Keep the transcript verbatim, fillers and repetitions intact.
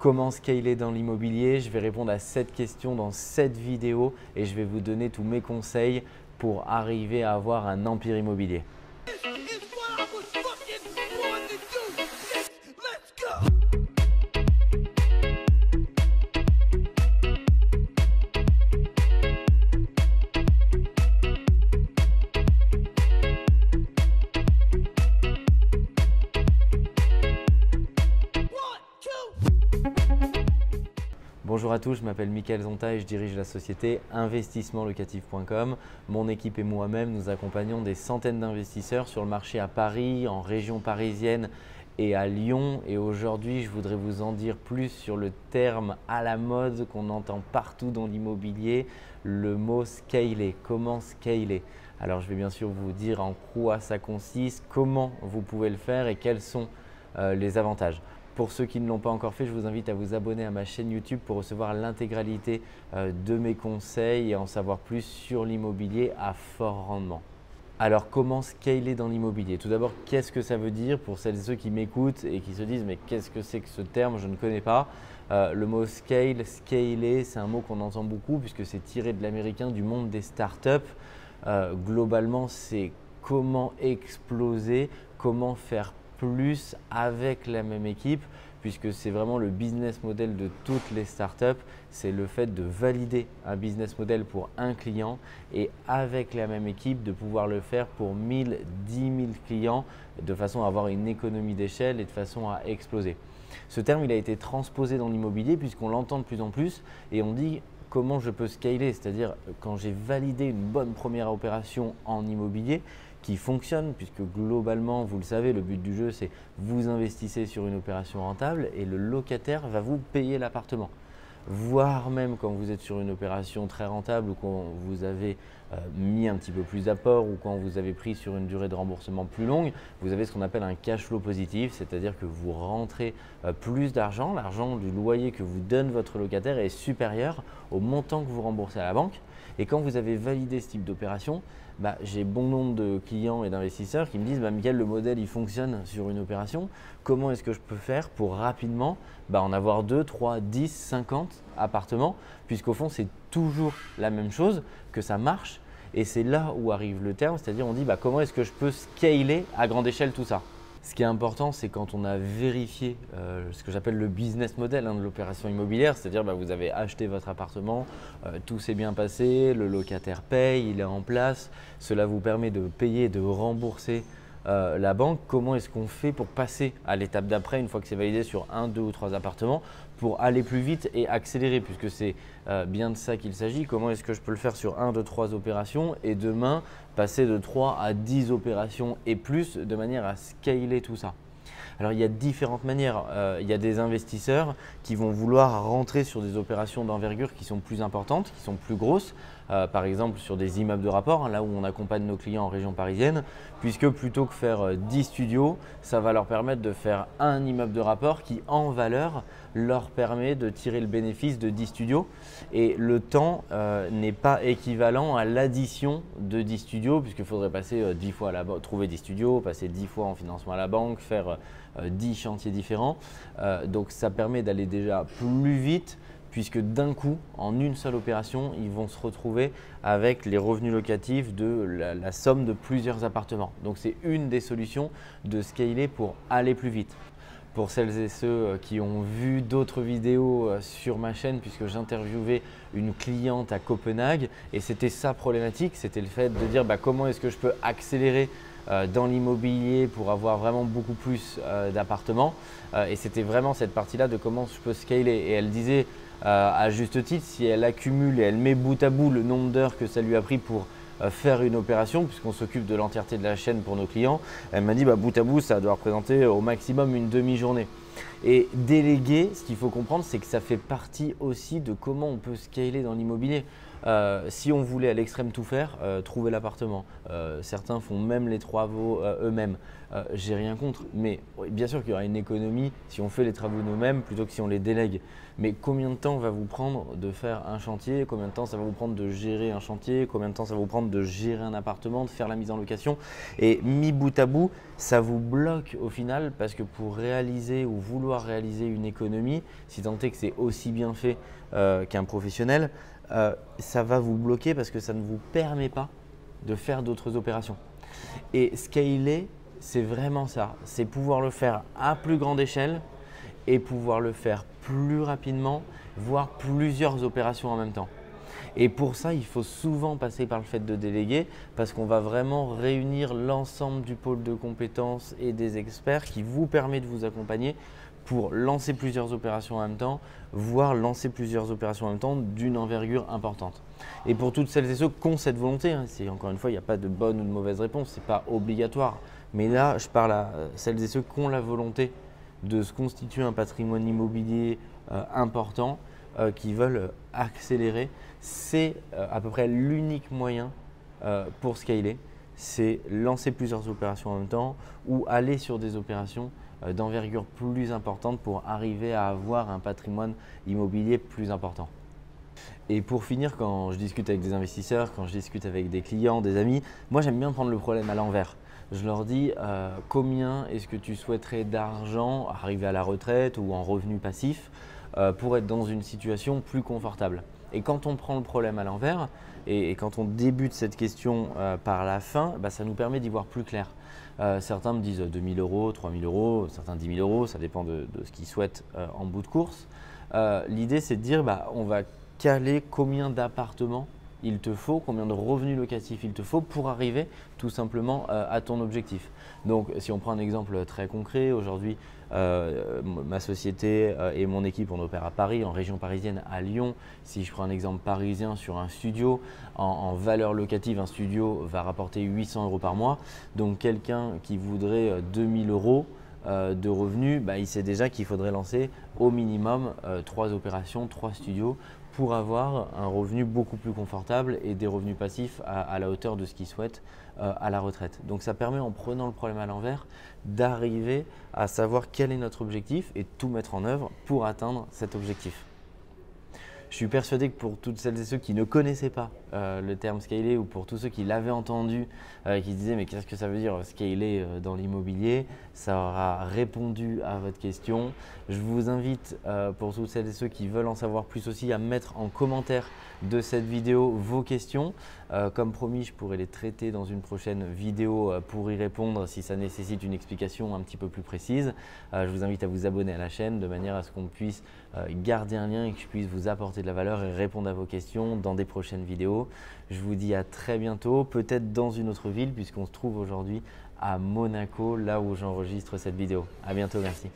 Comment scaler dans l'immobilier? Je vais répondre à cette question dans cette vidéo et je vais vous donner tous mes conseils pour arriver à avoir un empire immobilier. Bonjour à tous, je m'appelle Mickael Zonta et je dirige la société investissement locatif point com. Mon équipe et moi-même, nous accompagnons des centaines d'investisseurs sur le marché à Paris, en région parisienne et à Lyon. Et aujourd'hui, je voudrais vous en dire plus sur le terme à la mode qu'on entend partout dans l'immobilier, le mot scaler. Comment scaler? Alors, je vais bien sûr vous dire en quoi ça consiste, comment vous pouvez le faire et quels sont euh, les avantages. Pour ceux qui ne l'ont pas encore fait, je vous invite à vous abonner à ma chaîne YouTube pour recevoir l'intégralité de mes conseils et en savoir plus sur l'immobilier à fort rendement. Alors, comment scaler dans l'immobilier? Tout d'abord, qu'est-ce que ça veut dire pour celles et ceux qui m'écoutent et qui se disent « mais qu'est-ce que c'est que ce terme? Je ne connais pas euh, ». Le mot « scale », « scaler », c'est un mot qu'on entend beaucoup puisque c'est tiré de l'américain du monde des startups. Euh, globalement, c'est comment exploser, comment faire plus avec la même équipe, puisque c'est vraiment le business model de toutes les startups, c'est le fait de valider un business model pour un client et avec la même équipe de pouvoir le faire pour mille, dix mille clients de façon à avoir une économie d'échelle et de façon à exploser. Ce terme, il a été transposé dans l'immobilier puisqu'on l'entend de plus en plus et on dit comment je peux scaler, c'est-à-dire quand j'ai validé une bonne première opération en immobilier, qui fonctionne puisque globalement, vous le savez, le but du jeu, c'est vous investissez sur une opération rentable et le locataire va vous payer l'appartement. Voire même quand vous êtes sur une opération très rentable ou quand vous avez euh, mis un petit peu plus d'apport ou quand vous avez pris sur une durée de remboursement plus longue, vous avez ce qu'on appelle un cash flow positif, c'est-à-dire que vous rentrez euh, plus d'argent, l'argent du loyer que vous donne votre locataire est supérieur au montant que vous remboursez à la banque. Et quand vous avez validé ce type d'opération, bah, j'ai bon nombre de clients et d'investisseurs qui me disent bah, « Mickael, le modèle il fonctionne sur une opération, comment est-ce que je peux faire pour rapidement bah, en avoir deux, trois, dix, cinquante appartements ?» Puisqu'au fond, c'est toujours la même chose, que ça marche et c'est là où arrive le terme, c'est-à-dire on dit bah, « Comment est-ce que je peux scaler à grande échelle tout ça ?» Ce qui est important, c'est quand on a vérifié euh, ce que j'appelle le business model hein, de l'opération immobilière, c'est-à-dire bah, vous avez acheté votre appartement, euh, tout s'est bien passé, le locataire paye, il est en place, cela vous permet de payer, de rembourser euh, la banque. Comment est-ce qu'on fait pour passer à l'étape d'après une fois que c'est validé sur un, deux ou trois appartements pour aller plus vite et accélérer puisque c'est euh, bien de ça qu'il s'agit. Comment est-ce que je peux le faire sur un, deux, trois opérations et demain passer de trois à dix opérations et plus de manière à scaler tout ça. Alors, il y a différentes manières. Euh, il y a des investisseurs qui vont vouloir rentrer sur des opérations d'envergure qui sont plus importantes, qui sont plus grosses, euh, par exemple sur des immeubles de rapport, hein, là où on accompagne nos clients en région parisienne, puisque plutôt que faire euh, dix studios, ça va leur permettre de faire un immeuble de rapport qui, en valeur, leur permet de tirer le bénéfice de dix studios. Et le temps euh, n'est pas équivalent à l'addition de dix studios, puisqu'il faudrait passer euh, dix fois à la banque, trouver dix studios, passer dix fois en financement à la banque, faire… Euh, dix chantiers différents, euh, donc ça permet d'aller déjà plus vite puisque d'un coup, en une seule opération, ils vont se retrouver avec les revenus locatifs de la, la somme de plusieurs appartements. Donc c'est une des solutions de scaler pour aller plus vite. Pour celles et ceux qui ont vu d'autres vidéos sur ma chaîne puisque j'interviewais une cliente à Copenhague et c'était sa problématique, c'était le fait de dire bah, comment est-ce que je peux accélérer dans l'immobilier pour avoir vraiment beaucoup plus euh, d'appartements euh, et c'était vraiment cette partie-là de comment je peux scaler et elle disait euh, à juste titre si elle accumule et elle met bout à bout le nombre d'heures que ça lui a pris pour euh, faire une opération puisqu'on s'occupe de l'entièreté de la chaîne pour nos clients, elle m'a dit bah, bout à bout ça doit représenter au maximum une demi-journée. Et déléguer, ce qu'il faut comprendre, c'est que ça fait partie aussi de comment on peut scaler dans l'immobilier. Euh, si on voulait à l'extrême tout faire, euh, trouver l'appartement. Euh, certains font même les travaux euh, eux-mêmes. Euh, J'ai rien contre, mais bien sûr qu'il y aura une économie si on fait les travaux nous-mêmes plutôt que si on les délègue. Mais combien de temps va vous prendre de faire un chantier? Combien de temps ça va vous prendre de gérer un chantier? Combien de temps ça va vous prendre de gérer un appartement, de faire la mise en location? Et mis bout à bout, ça vous bloque au final parce que pour réaliser ou vouloir réaliser une économie, si tant est que c'est aussi bien fait euh, qu'un professionnel, Euh, ça va vous bloquer parce que ça ne vous permet pas de faire d'autres opérations. Et scaler, c'est vraiment ça. C'est pouvoir le faire à plus grande échelle et pouvoir le faire plus rapidement, voire plusieurs opérations en même temps. Et pour ça, il faut souvent passer par le fait de déléguer parce qu'on va vraiment réunir l'ensemble du pôle de compétences et des experts qui vous permet de vous accompagner pour lancer plusieurs opérations en même temps, voire lancer plusieurs opérations en même temps d'une envergure importante. Et pour toutes celles et ceux qui ont cette volonté, hein, encore une fois, il n'y a pas de bonne ou de mauvaise réponse, ce n'est pas obligatoire. Mais là, je parle à celles et ceux qui ont la volonté de se constituer un patrimoine immobilier euh, important, euh, qui veulent accélérer. C'est euh, à peu près l'unique moyen euh, pour scaler, c'est lancer plusieurs opérations en même temps ou aller sur des opérations d'envergure plus importante pour arriver à avoir un patrimoine immobilier plus important. Et pour finir, quand je discute avec des investisseurs, quand je discute avec des clients, des amis, moi j'aime bien prendre le problème à l'envers. Je leur dis euh, combien est-ce que tu souhaiterais d'argent arriver à la retraite ou en revenu passif euh, pour être dans une situation plus confortable. Et quand on prend le problème à l'envers et, et quand on débute cette question euh, par la fin, bah, ça nous permet d'y voir plus clair. Euh, certains me disent deux mille euros, trois mille euros, certains dix mille euros, ça dépend de, de ce qu'ils souhaitent euh, en bout de course. Euh, L'idée, c'est de dire bah, on va caler combien d'appartements il te faut, combien de revenus locatifs il te faut pour arriver tout simplement euh, à ton objectif. Donc, si on prend un exemple très concret, aujourd'hui, euh, ma société euh, et mon équipe, on opère à Paris, en région parisienne, à Lyon. Si je prends un exemple parisien sur un studio, en, en valeur locative, un studio va rapporter huit cents euros par mois. Donc, quelqu'un qui voudrait euh, deux mille euros euh, de revenus, bah, il sait déjà qu'il faudrait lancer au minimum euh, trois opérations, trois studios pour avoir un revenu beaucoup plus confortable et des revenus passifs à, à la hauteur de ce qu'ils souhaitent euh, à la retraite. Donc ça permet, en prenant le problème à l'envers, d'arriver à savoir quel est notre objectif et tout mettre en œuvre pour atteindre cet objectif. Je suis persuadé que pour toutes celles et ceux qui ne connaissaient pas euh, le terme scaler, ou pour tous ceux qui l'avaient entendu, euh, qui disaient mais qu'est-ce que ça veut dire scaler euh, dans l'immobilier, ça aura répondu à votre question. Je vous invite euh, pour toutes celles et ceux qui veulent en savoir plus aussi à mettre en commentaire de cette vidéo vos questions. Euh, comme promis, je pourrai les traiter dans une prochaine vidéo euh, pour y répondre si ça nécessite une explication un petit peu plus précise. Euh, je vous invite à vous abonner à la chaîne de manière à ce qu'on puisse euh, garder un lien et que je puisse vous apporter de la valeur et répondre à vos questions dans des prochaines vidéos. Je vous dis à très bientôt, peut-être dans une autre ville puisqu'on se trouve aujourd'hui à Monaco, là où j'enregistre cette vidéo. À bientôt, merci.